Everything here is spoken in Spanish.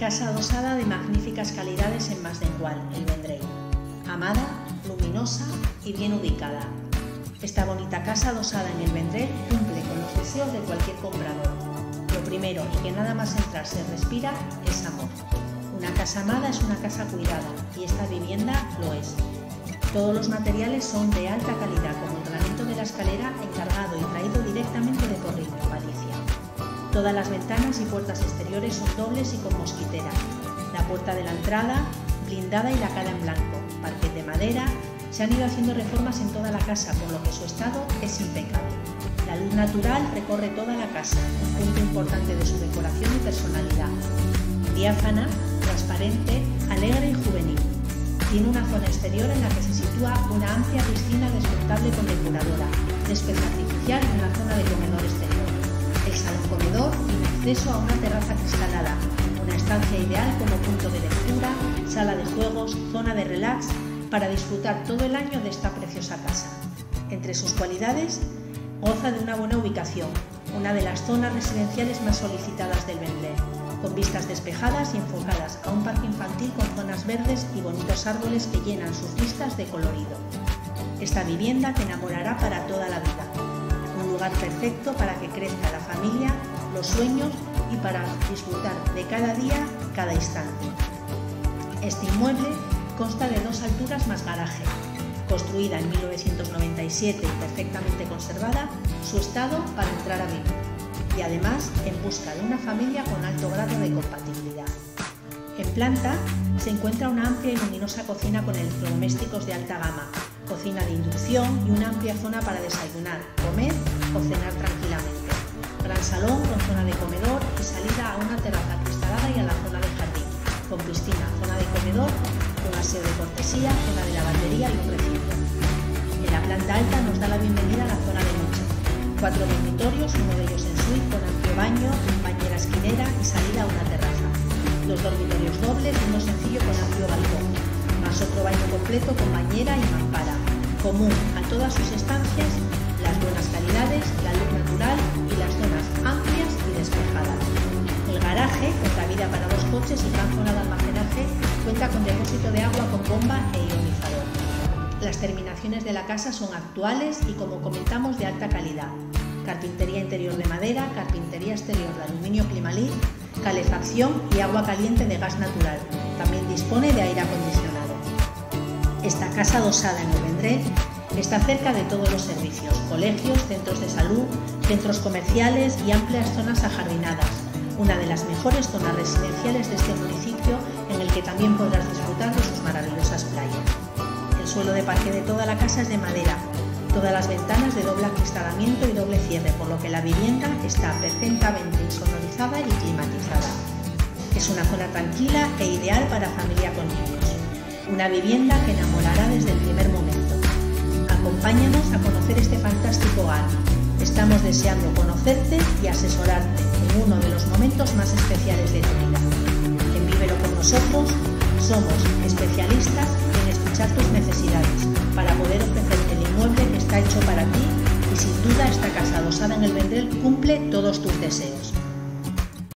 casa adosada de magníficas calidades en Masdenual, El Vendrell, amada, luminosa y bien ubicada. Esta bonita casa adosada en El Vendrell cumple con los deseos de cualquier comprador. Lo primero y que nada más entrar se respira es amor. Una casa amada es una casa cuidada y esta vivienda lo es. Todos los materiales son de alta calidad, como el granito de la escalera encargado y traído directamente de Porriño, Galicia. Todas las ventanas y puertas exteriores son dobles y con mosquitera. La puerta de la entrada, blindada y lacada en blanco, parquet de madera. Se han ido haciendo reformas en toda la casa, por lo que su estado es impecable. La luz natural recorre toda la casa, un punto importante de su decoración y personalidad. Diáfana, transparente, alegre y juvenil. Tiene una zona exterior en la que se sitúa una amplia piscina desmontable con depuradora, despensa artificial en la zona de comedor exterior. El salón comedor tiene acceso a una terraza cristalada, una estancia ideal como punto de lectura, sala de juegos, zona de relax, para disfrutar todo el año de esta preciosa casa. Entre sus cualidades, goza de una buena ubicación, una de las zonas residenciales más solicitadas del Vendrell, con vistas despejadas y enfocadas a un parque infantil con zonas verdes y bonitos árboles que llenan sus vistas de colorido. Esta vivienda te enamorará para toda la vida. Un lugar perfecto para que crezca la familia, los sueños y para disfrutar de cada día, cada instante. Este inmueble consta de dos alturas más garaje. Construida en 1997 y perfectamente conservada, su estado para entrar a vivir. Y además en busca de una familia con alto grado de compatibilidad. En planta se encuentra una amplia y luminosa cocina con electrodomésticos de alta gama, cocina de inducción y una amplia zona para desayunar, comer o cenar tranquilamente. Gran salón con zona de comedor y salida a una terraza acristalada y a la zona de jardín, con piscina, zona de comedor, un aseo de cortesía, zona de lavandería y un recinto. En la planta alta nos da la bienvenida a la zona de noche. 4 dormitorios, uno de ellos en suite con amplio baño, bañera esquinera y salida a una terraza. 2 dormitorios dobles, uno sencillo con amplio balcón, más otro baño completo con bañera y mampara. Común a todas sus estancias, las buenas calidades, la luz natural y las zonas amplias y despejadas. El garaje, con cabida para 2 coches y gran zona de almacenaje, cuenta con depósito de agua con bomba e ionizador. Las terminaciones de la casa son actuales y, como comentamos, de alta calidad. Carpintería interior de madera, carpintería exterior de aluminio Climalit, calefacción y agua caliente de gas natural. También dispone de aire acondicionado. Esta casa adosada en El Vendrell está cerca de todos los servicios, colegios, centros de salud, centros comerciales y amplias zonas ajardinadas. Una de las mejores zonas residenciales de este municipio en el que también podrás disfrutar de sus maravillosas playas. El suelo de parqué de toda la casa es de madera. Todas las ventanas de doble acristalamiento y doble cierre, por lo que la vivienda está perfectamente insonorizada y climatizada. Es una zona tranquila e ideal para familia con niños. Una vivienda que enamorará desde el primer momento. Acompáñanos a conocer este fantástico hogar. Estamos deseando conocerte y asesorarte en uno de los momentos más especiales de tu vida. En Vívelo Con Nosotros somos especialistas en escuchar tus necesidades para poder ofrecerte el inmueble que está hecho para ti y sin duda esta casa adosada en El Vendrell cumple todos tus deseos.